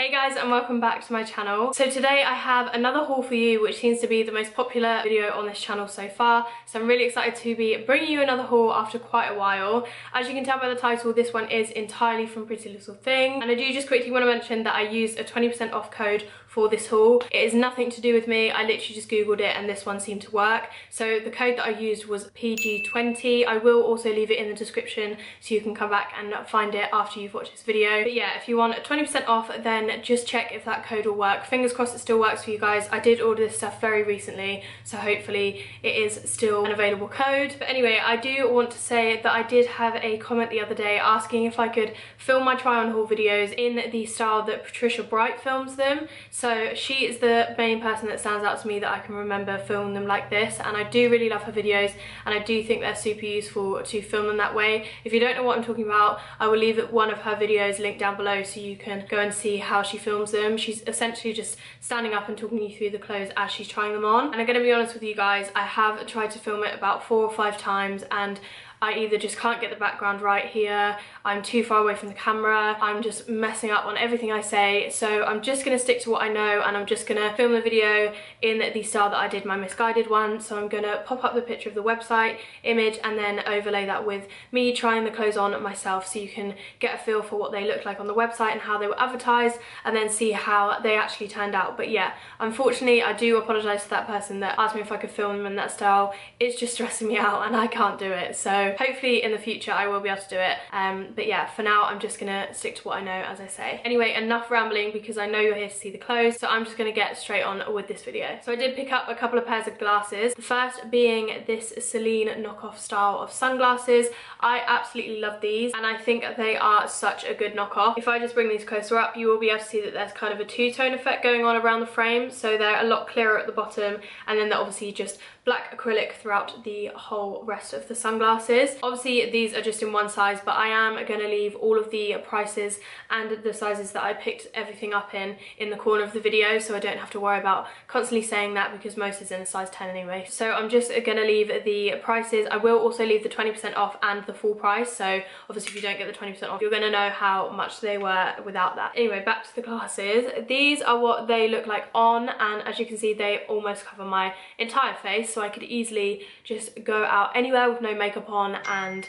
Hey guys, and welcome back to my channel. So today I have another haul for you, which seems to be the most popular video on this channel so far. So I'm really excited to be bringing you another haul after quite a while. As you can tell by the title, this one is entirely from Pretty Little Thing. And I do just quickly want to mention that I used a 20% off code for this haul. It is nothing to do with me. I literally just Googled it and this one seemed to work. So the code that I used was PG20. I will also leave it in the description so you can come back and find it after you've watched this video. But yeah, if you want 20% off, then just check if that code will work. Fingers crossed it still works for you guys. I did order this stuff very recently, so hopefully it is still an available code. But anyway, I do want to say that I did have a comment the other day asking if I could film my try on haul videos in the style that Patricia Bright films them. So she is the main person that stands out to me that I can remember filming them like this, and I do really love her videos and I do think they're super useful to film them that way. If you don't know what I'm talking about, I will leave one of her videos linked down below so you can go and see how she films them. She's essentially just standing up and talking you through the clothes as she's trying them on. And I'm gonna be honest with you guys, I have tried to film it about 4 or 5 times and I either just can't get the background right here, I'm too far away from the camera, I'm just messing up on everything I say, so I'm just going to stick to what I know and I'm just going to film the video in the style that I did my misguided one. So I'm going to pop up the picture of the website image and then overlay that with me trying the clothes on myself so you can get a feel for what they looked like on the website and how they were advertised and then see how they actually turned out. But yeah, unfortunately I do apologise to that person that asked me if I could film them in that style. It's just stressing me out and I can't do it, so hopefully in the future I will be able to do it, but yeah, for now I'm just gonna stick to what I know, as I say. Anyway, enough rambling because I know you're here to see the clothes, so I'm just gonna get straight on with this video. So I did pick up a couple of pairs of glasses, the first being this Celine knockoff style of sunglasses. I absolutely love these and I think they are such a good knockoff. If I just bring these closer up, you will be able to see that there's kind of a two-tone effect going on around the frame, so they're a lot clearer at the bottom and then they're obviously just black acrylic throughout the whole rest of the sunglasses. Obviously these are just in one size, but I am going to leave all of the prices and the sizes that I picked everything up in the corner of the video, so I don't have to worry about constantly saying that because most is in a size 10 anyway. So I'm just going to leave the prices. I will also leave the 20% off and the full price, so obviously if you don't get the 20% off you're going to know how much they were without that. Anyway, back to the glasses. These are what they look like on, and as you can see they almost cover my entire face, so I could easily just go out anywhere with no makeup on. And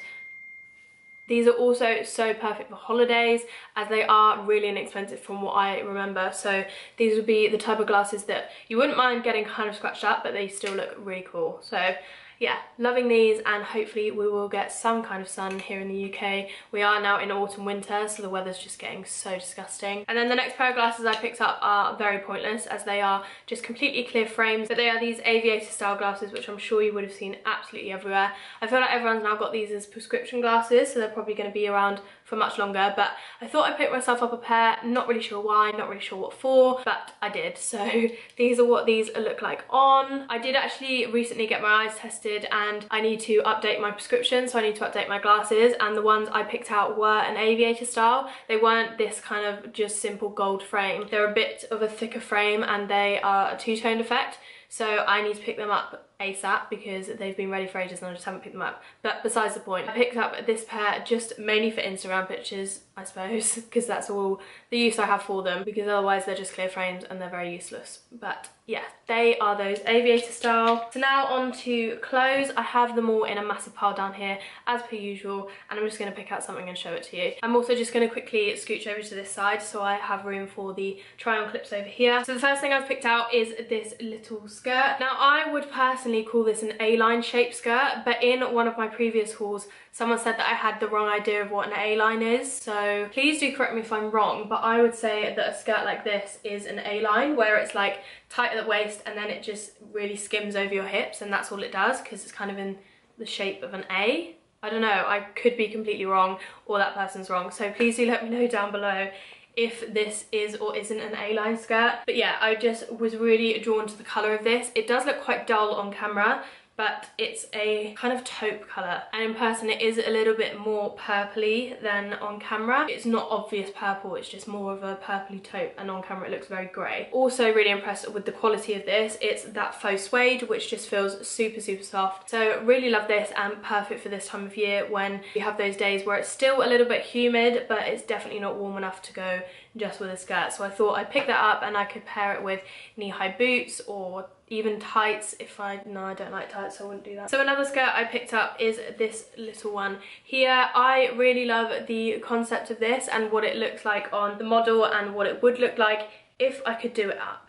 these are also so perfect for holidays as they are really inexpensive from what I remember, so these would be the type of glasses that you wouldn't mind getting kind of scratched up, but they still look really cool. So yeah, loving these, and hopefully we will get some kind of sun here in the UK. We are now in autumn winter, so the weather's just getting so disgusting. And then the next pair of glasses I picked up are very pointless as they are just completely clear frames, but they are these aviator style glasses, which I'm sure you would have seen absolutely everywhere. I feel like everyone's now got these as prescription glasses, so they're probably going to be around for much longer, but I thought I picked myself up a pair, not really sure why, not really sure what for, but I did. So these are what these look like on. I did actually recently get my eyes tested and I need to update my prescription, so I need to update my glasses, and the ones I picked out were an aviator style. They weren't this kind of just simple gold frame. They're a bit of a thicker frame and they are a two-toned effect, so I need to pick them up ASAP because they've been ready for ages and I just haven't picked them up. But besides the point, I picked up this pair just mainly for Instagram pictures, I suppose, because that's all the use I have for them, because otherwise they're just clear frames and they're very useless. But yeah, they are those aviator style. So now on to clothes. I have them all in a massive pile down here as per usual, and I'm just going to pick out something and show it to you. I'm also just going to quickly scooch over to this side so I have room for the try on clips over here. So the first thing I've picked out is this little skirt. Now I would personally call this an A-line shape skirt, but in one of my previous hauls someone said that I had the wrong idea of what an A-line is, so please do correct me if I'm wrong, but I would say that a skirt like this is an A-line, where it's like tight at the waist and then it just really skims over your hips and that's all it does because it's kind of in the shape of an A. I don't know, I could be completely wrong or that person's wrong, so please do let me know down below if this is or isn't an A-line skirt. But yeah, I just was really drawn to the colour of this. It does look quite dull on camera, but it's a kind of taupe colour, and in person it is a little bit more purpley than on camera. It's not obvious purple, it's just more of a purpley taupe, and on camera it looks very grey. Also really impressed with the quality of this. It's that faux suede which just feels super soft, so really love this and perfect for this time of year when you have those days where it's still a little bit humid but it's definitely not warm enough to go just with a skirt. So I thought I'd pick that up and I could pair it with knee-high boots or even tights if I don't like tights, so I wouldn't do that. So another skirt I picked up is this little one here. I really love the concept of this and what it looks like on the model and what it would look like if I could do it up.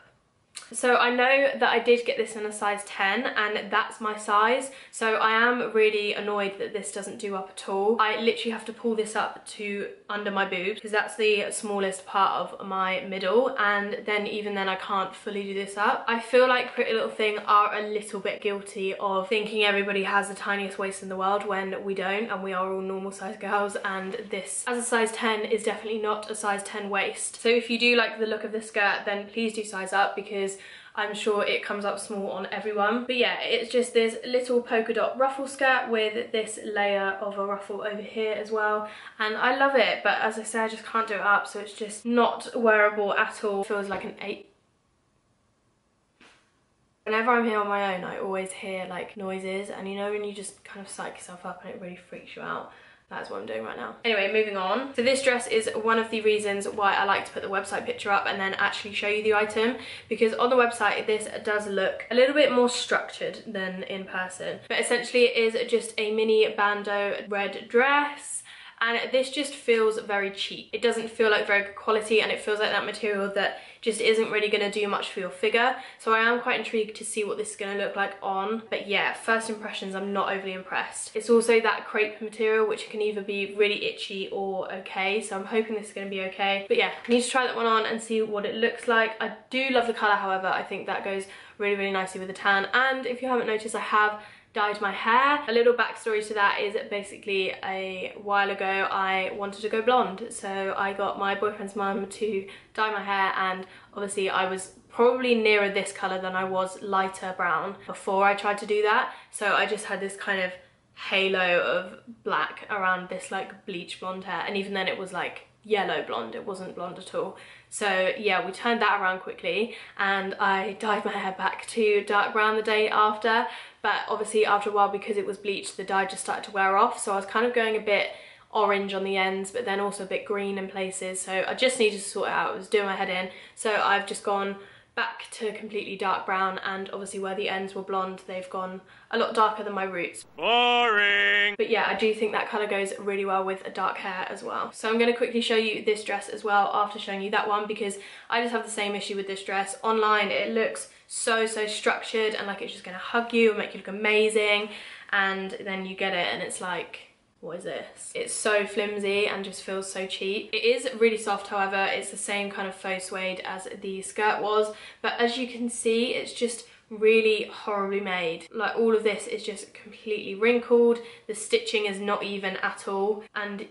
So I know that I did get this in a size 10 and that's my size, so I am really annoyed that this doesn't do up at all. I literally have to pull this up to under my boobs because that's the smallest part of my middle, and then even then I can't fully do this up. I feel like Pretty Little Thing are a little bit guilty of thinking everybody has the tiniest waist in the world when we don't, and we are all normal size girls, and this as a size 10 is definitely not a size 10 waist. So if you do like the look of this skirt then please do size up because I'm sure it comes up small on everyone. But yeah, it's just this little polka dot ruffle skirt with this layer of a ruffle over here as well, and I love it, but as I said I just can't do it up, so it's just not wearable at all. It feels like an 8. Whenever I'm here on my own I always hear like noises, and you know when you just kind of psych yourself up and it really freaks you out. That's what I'm doing right now. Anyway, moving on. So this dress is one of the reasons why I like to put the website picture up and then actually show you the item, because on the website this does look a little bit more structured than in person. But essentially it is just a mini bandeau red dress, and this just feels very cheap. It doesn't feel like very good quality, and it feels like that material that just isn't really going to do much for your figure. So I am quite intrigued to see what this is going to look like on. But yeah, first impressions, I'm not overly impressed. It's also that crepe material which can either be really itchy or okay, so I'm hoping this is going to be okay. But yeah, I need to try that one on and see what it looks like. I do love the colour, however. I think that goes really nicely with the tan. And if you haven't noticed, I have dyed my hair. A little backstory to that is basically a while ago I wanted to go blonde, so I got my boyfriend's mum to dye my hair, and obviously I was probably nearer this colour than I was lighter brown before I tried to do that, so I just had this kind of halo of black around this like bleach blonde hair, and even then it was like yellow blonde, it wasn't blonde at all. So yeah, we turned that around quickly and I dyed my hair back to dark brown the day after, but obviously after a while because it was bleached the dye just started to wear off, so I was kind of going a bit orange on the ends but then also a bit green in places, so I just needed to sort it out. It was doing my head in, so I've just gone back to completely dark brown, and obviously where the ends were blonde they've gone a lot darker than my roots. Boring! But yeah, I do think that colour goes really well with a dark hair as well. So I'm going to quickly show you this dress as well after showing you that one, because I just have the same issue with this dress. Online it looks so structured and like it's just going to hug you and make you look amazing, and then you get it and it's like, what is this? It's so flimsy and just feels so cheap. It is really soft, however. It's the same kind of faux suede as the skirt was, but as you can see it's just really horribly made. Like all of this is just completely wrinkled, the stitching is not even at all, and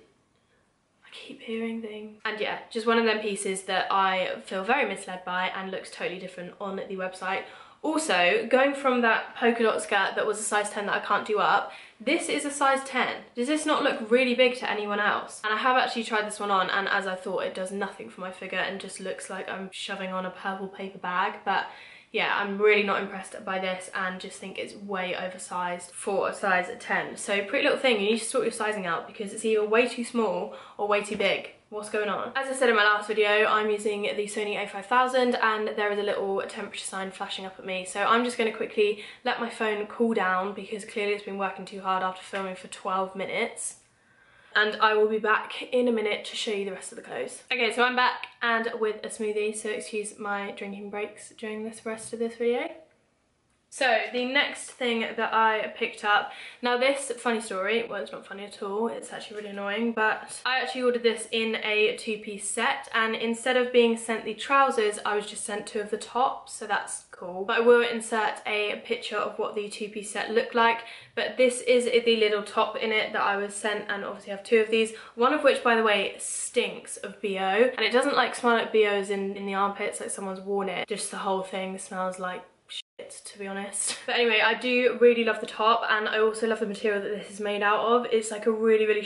keep hearing things. And yeah, just one of them pieces that I feel very misled by and looks totally different on the website. Also, going from that polka dot skirt that was a size 10 that I can't do up, this is a size 10. Does this not look really big to anyone else? And I have actually tried this one on, and as I thought, it does nothing for my figure and just looks like I'm shoving on a purple paper bag. But yeah, I'm really not impressed by this and just think it's way oversized for a size 10. So Pretty Little Thing, you need to sort your sizing out because it's either way too small or way too big. What's going on? As I said in my last video, I'm using the Sony A5000 and there is a little temperature sign flashing up at me. So I'm just going to quickly let my phone cool down because clearly it's been working too hard after filming for 12 minutes. And I will be back in a minute to show you the rest of the clothes. Okay, so I'm back and with a smoothie, so excuse my drinking breaks during this rest of this video. So the next thing that I picked up, now this, funny story, well it's not funny at all, it's actually really annoying, but I actually ordered this in a two-piece set, and instead of being sent the trousers I was just sent two of the tops, so that's cool. But I will insert a picture of what the two-piece set looked like, but this is the little top in it that I was sent, and obviously I have two of these, one of which by the way stinks of BO, and it doesn't like smell like BO as in the armpits, like someone's worn it, just the whole thing smells like shit. it, to be honest. But anyway, I do really love the top, and I also love the material that this is made out of. It's like a really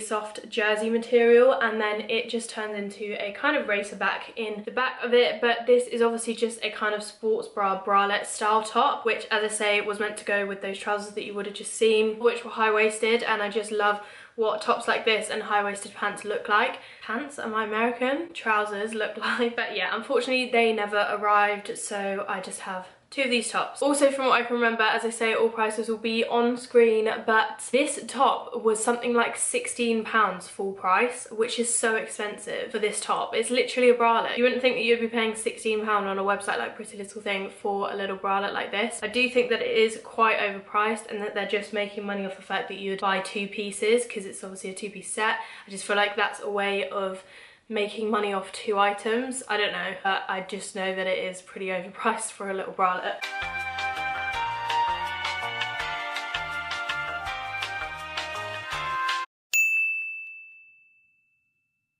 soft jersey material, and then it just turns into a kind of racer back in the back of it. But this is obviously just a kind of sports bra bralette style top, which, as I say, was meant to go with those trousers that you would have just seen, which were high-waisted. And I just love what tops like this and high-waisted pants look like. Pants, am I American? Trousers look like. But yeah, unfortunately they never arrived, so I just have two of these tops. Also, from what I can remember, as I say, all prices will be on screen, but this top was something like £16 full price, which is so expensive for this top. It's literally a bralette. You wouldn't think that you'd be paying £16 on a website like Pretty Little Thing for a little bralette like this. I do think that it is quite overpriced and that they're just making money off the fact that you'd buy two pieces, because it's obviously a two-piece set. I just feel like that's a way of making money off two items. I don't know, but I just know that it is pretty overpriced for a little bralette.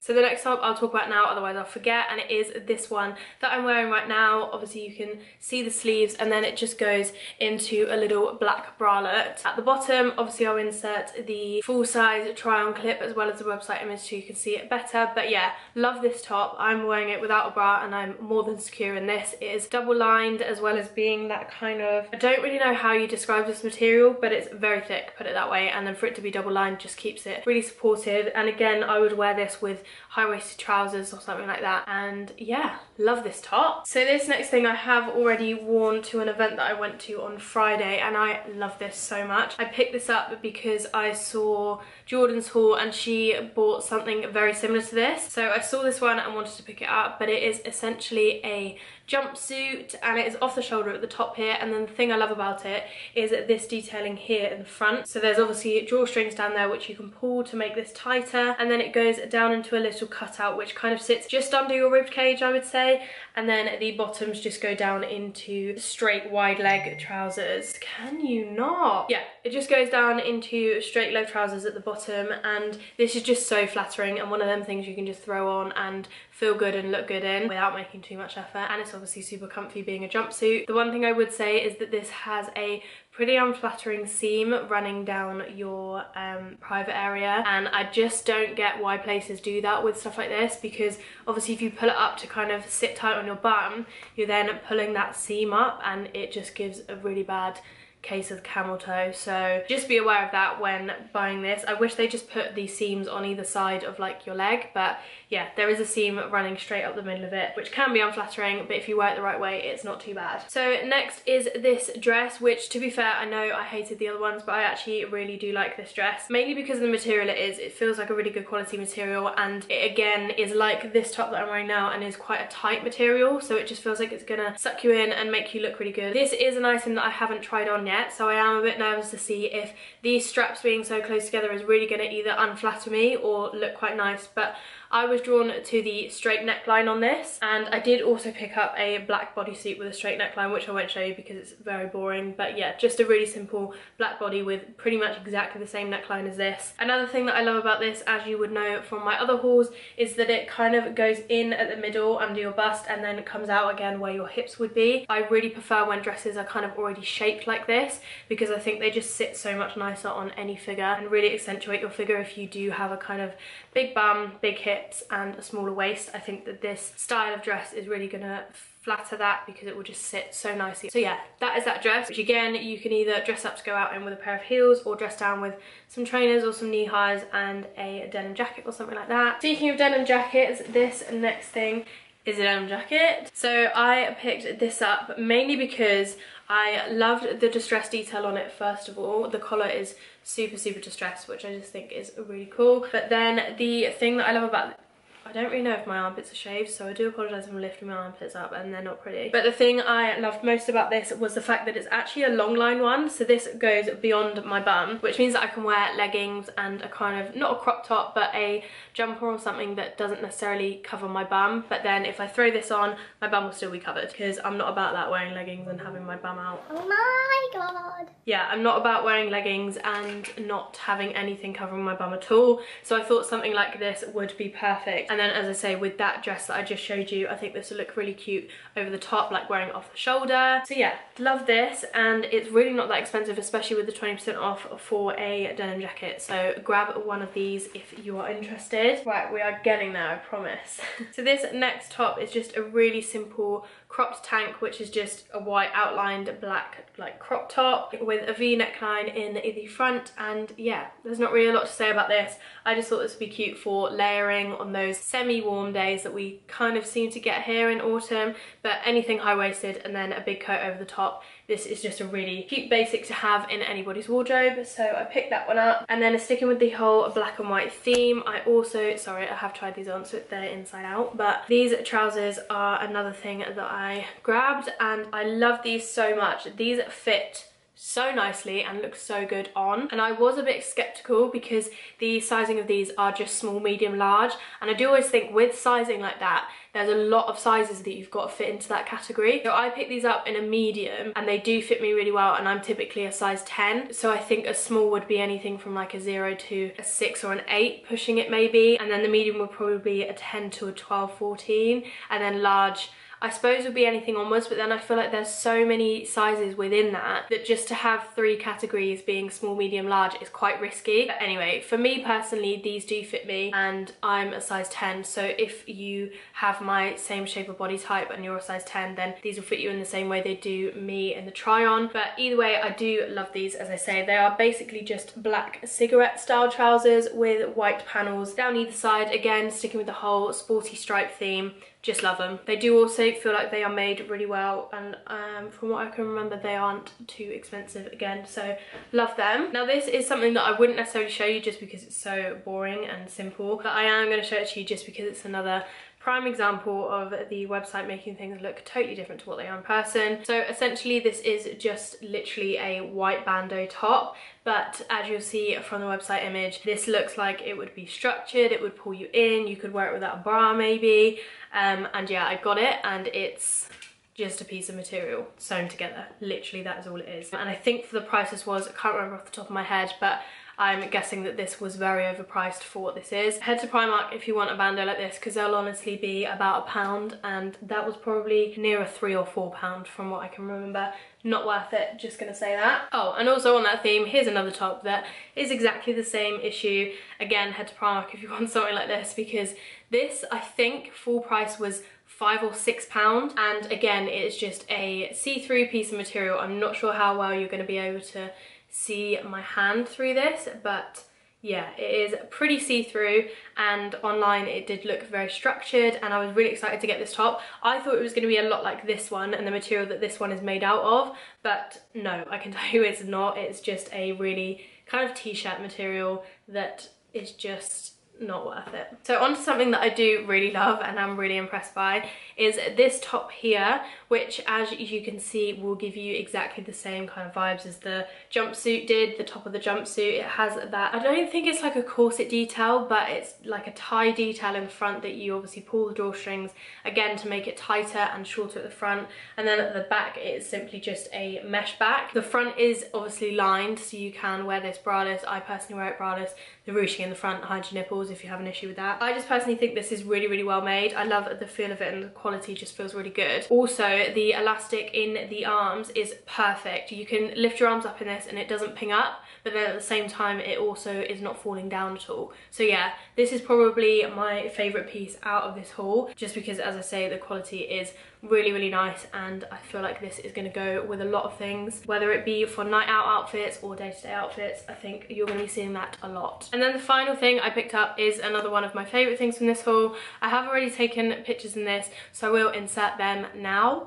So the next top I'll talk about now, otherwise I'll forget, and it is this one that I'm wearing right now. Obviously you can see the sleeves, and then it just goes into a little black bralette. At the bottom, obviously I'll insert the full-size try-on clip as well as the website image so you can see it better. But yeah, love this top. I'm wearing it without a bra and I'm more than secure in this. It is double-lined, as well as being that kind of, I don't really know how you describe this material, but it's very thick, put it that way, and then for it to be double-lined just keeps it really supported. And again, I would wear this with high-waisted trousers or something like that, and yeah, love this top. So this next thing I have already worn to an event that I went to on Friday, and I love this so much. I picked this up because I saw Jordan's haul and she bought something very similar to this, so I saw this one and wanted to pick it up. But it is essentially a jumpsuit, and it is off the shoulder at the top here, and then the thing I love about it is this detailing here in the front. So there's obviously drawstrings down there which you can pull to make this tighter, and then it goes down into a little cutout which kind of sits just under your rib cage, I would say, and then the bottoms just go down into straight wide leg trousers. Can you not? Yeah, it just goes down into straight leg trousers at the bottom, and this is just so flattering and one of them things you can just throw on and feel good and look good in without making too much effort. And it's obviously super comfy being a jumpsuit. The one thing I would say is that this has a pretty unflattering seam running down your private area, and I just don't get why places do that with stuff like this, because obviously if you pull it up to kind of sit tight on your bum, you're then pulling that seam up and it just gives a really bad case of camel toe. So just be aware of that when buying this. I wish they just put these seams on either side of like your leg, but yeah, there is a seam running straight up the middle of it, which can be unflattering, but if you wear it the right way, it's not too bad. So next is this dress, which, to be fair, I know I hated the other ones, but I actually really do like this dress, mainly because of the material it is. It feels like a really good quality material, and it again is like this top that I'm wearing now and is quite a tight material, so it just feels like it's gonna suck you in and make you look really good. This is an item that I haven't tried on yet, so I am a bit nervous to see if these straps being so close together is really going to either unflatter me or look quite nice. But I was drawn to the straight neckline on this, and I did also pick up a black bodysuit with a straight neckline, which I won't show you because it's very boring. But yeah, just a really simple black body with pretty much exactly the same neckline as this. Another thing that I love about this, as you would know from my other hauls, is that it kind of goes in at the middle under your bust and then it comes out again where your hips would be. I really prefer when dresses are kind of already shaped like this, because I think they just sit so much nicer on any figure and really accentuate your figure if you do have a kind of big bum, big hip and a smaller waist. I think that this style of dress is really gonna flatter that because it will just sit so nicely. So yeah, that is that dress, which again you can either dress up to go out in with a pair of heels, or dress down with some trainers or some knee highs and a denim jacket or something like that. Speaking of denim jackets, this next thing is a denim jacket. So I picked this up mainly because I loved the distress detail on it. First of all, the collar is super distressed, which I just think is really cool. But then the thing that I love about, I don't really know if my armpits are shaved, so I do apologise if I'm lifting my armpits up and they're not pretty. But the thing I loved most about this was the fact that it's actually a long line one, so this goes beyond my bum, which means that I can wear leggings and a kind of, not a crop top, but a jumper or something that doesn't necessarily cover my bum. But then if I throw this on, my bum will still be covered, because I'm not about that, wearing leggings and having my bum out. Oh my god! Yeah, I'm not about wearing leggings and not having anything covering my bum at all, so I thought something like this would be perfect. And And then, as I say, with that dress that I just showed you, I think this will look really cute over the top, like wearing it off the shoulder. So yeah, love this, and it's really not that expensive, especially with the 20% off for a denim jacket. So grab one of these if you are interested. Right, we are getting there, I promise. So this next top is just a really simple cropped tank, which is just a white outlined black like crop top with a V neckline in the front. And yeah, there's not really a lot to say about this. I just thought this would be cute for layering on those semi-warm days that we kind of seem to get here in autumn, but anything high-waisted and then a big coat over the top, this is just a really cute basic to have in anybody's wardrobe. So I picked that one up. And then sticking with the whole black and white theme, I also, sorry, I have tried these on, so they're inside out, but these trousers are another thing that I grabbed, and I love these so much. These fit so nicely and looks so good on, and I was a bit skeptical because the sizing of these are just small, medium, large, and I do always think with sizing like that there's a lot of sizes that you've got to fit into that category. So I picked these up in a medium and they do fit me really well, and I'm typically a size 10, so I think a small would be anything from like a 0 to a 6 or an 8, pushing it maybe, and then the medium would probably be a 10 to a 12, 14, and then large I suppose would be anything onwards, but then I feel like there's so many sizes within that, that just to have three categories being small, medium, large is quite risky. But anyway, for me personally, these do fit me, and I'm a size 10, so if you have my same shape of body type and you're a size 10, then these will fit you in the same way they do me in the try-on. But either way, I do love these. As I say, they are basically just black cigarette style trousers with white panels down either side, again sticking with the whole sporty stripe theme. Just love them. They do also feel like they are made really well, and from what I can remember, they aren't too expensive again, so love them. Now this is something that I wouldn't necessarily show you just because it's so boring and simple, but I am going to show it to you just because it's another prime example of the website making things look totally different to what they are in person. So essentially this is just literally a white bandeau top, but as you'll see from the website image, this looks like it would be structured, it would pull you in, you could wear it without a bra maybe, and yeah, I got it, and it's just a piece of material sewn together, literally that is all it is. And I think for the price this was, I can't remember off the top of my head, but I'm guessing that this was very overpriced for what this is. Head to Primark if you want a bandeau like this, because they'll honestly be about £1, and that was probably nearer £3 or £4 from what I can remember. Not worth it, just gonna say that. Oh, and also on that theme, here's another top that is exactly the same issue. Again, head to Primark if you want something like this, because this, I think, full price was £5 or £6, and again, it's just a see-through piece of material. I'm not sure how well you're gonna be able to see my hand through this, but yeah, it is pretty see-through, and online it did look very structured, and I was really excited to get this top. I thought it was going to be a lot like this one and the material that this one is made out of, but no, I can tell you it's not. It's just a really kind of t-shirt material that is just not worth it. So on to something that I do really love and I'm really impressed by is this top here, which as you can see will give you exactly the same kind of vibes as the jumpsuit did, the top of the jumpsuit. It has that, I don't think it's like a corset detail, but it's like a tie detail in front that you obviously pull the drawstrings again to make it tighter and shorter at the front, and then at the back it's simply just a mesh back. The front is obviously lined, so you can wear this braless. I personally wear it braless. The ruching in the front hides your nipples if you have an issue with that. I just personally think this is really, really well made. I love the feel of it, and the quality just feels really good. Also, the elastic in the arms is perfect. You can lift your arms up in this and it doesn't ping up, but then at the same time it also is not falling down at all. So yeah, this is probably my favourite piece out of this haul, just because, as I say, the quality is really, really nice, and I feel like this is going to go with a lot of things, whether it be for night out outfits or day-to-day outfits. I think you're going to be seeing that a lot. And then the final thing I picked up is another one of my favourite things from this haul. I have already taken pictures in this, so I will insert them now.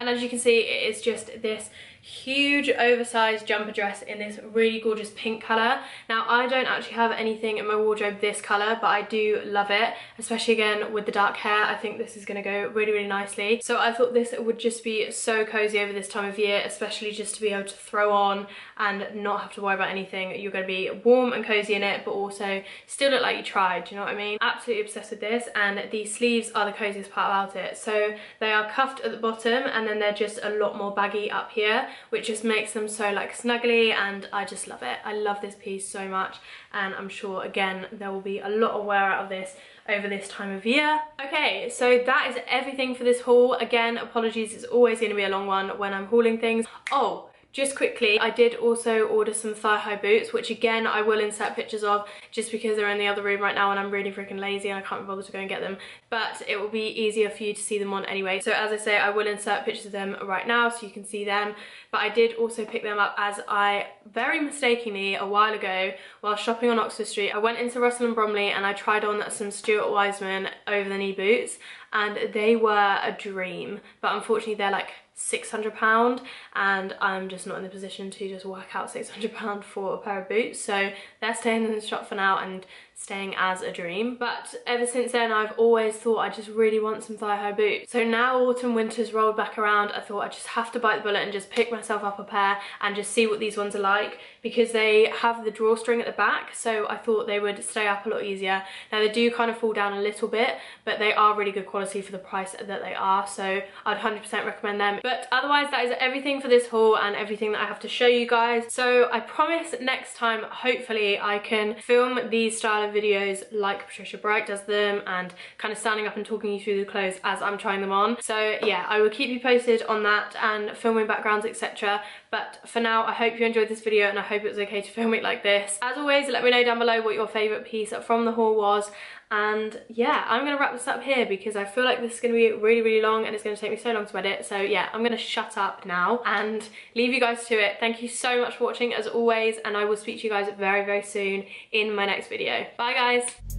And as you can see, it is just this huge oversized jumper dress in this really gorgeous pink colour. Now, I don't actually have anything in my wardrobe this colour, but I do love it, especially again with the dark hair. I think this is going to go really, really nicely. So I thought this would just be so cozy over this time of year, especially just to be able to throw on and not have to worry about anything. You're going to be warm and cozy in it, but also still look like you tried, do you know what I mean? Absolutely obsessed with this, and the sleeves are the coziest part about it. So they are cuffed at the bottom, and then they're just a lot more baggy up here. which just makes them so like snuggly, and I just love it. I love this piece so much, and I'm sure again there will be a lot of wear out of this over this time of year. Okay, so that is everything for this haul. Again, apologies, it's always going to be a long one when I'm hauling things. Oh, just quickly, I did also order some thigh-high boots, which again I will insert pictures of just because they're in the other room right now and I'm really freaking lazy and I can't be bothered to go and get them, but it will be easier for you to see them on anyway. So as I say, I will insert pictures of them right now so you can see them, but I did also pick them up as I very mistakenly a while ago while shopping on Oxford Street. I went into Russell and Bromley and I tried on some Stuart Weitzman over-the-knee boots, and they were a dream, but unfortunately they're like £600 and I'm just not in the position to just work out £600 for a pair of boots, so they're staying in the shop for now and staying as a dream. But ever since then I've always thought I just really want some thigh-high boots, so now autumn winter's rolled back around, I thought I just have to bite the bullet and just pick myself up a pair and just see what these ones are like, because they have the drawstring at the back, so I thought they would stay up a lot easier. Now they do kind of fall down a little bit, but they are really good quality for the price that they are, so I'd 100% recommend them. But otherwise, that is everything for this haul and everything that I have to show you guys. So I promise next time, hopefully, I can film these style of videos like Patricia Bright does them, and kind of standing up and talking you through the clothes as I'm trying them on. So yeah, I will keep you posted on that and filming backgrounds, etc. But for now, I hope you enjoyed this video and I hope it was okay to film it like this. As always, let me know down below what your favourite piece from the haul was. And yeah, I'm going to wrap this up here because I feel like this is going to be really long and it's going to take me so long to edit. So yeah, I'm going to shut up now and leave you guys to it. Thank you so much for watching as always, and I will speak to you guys very soon in my next video. Bye guys!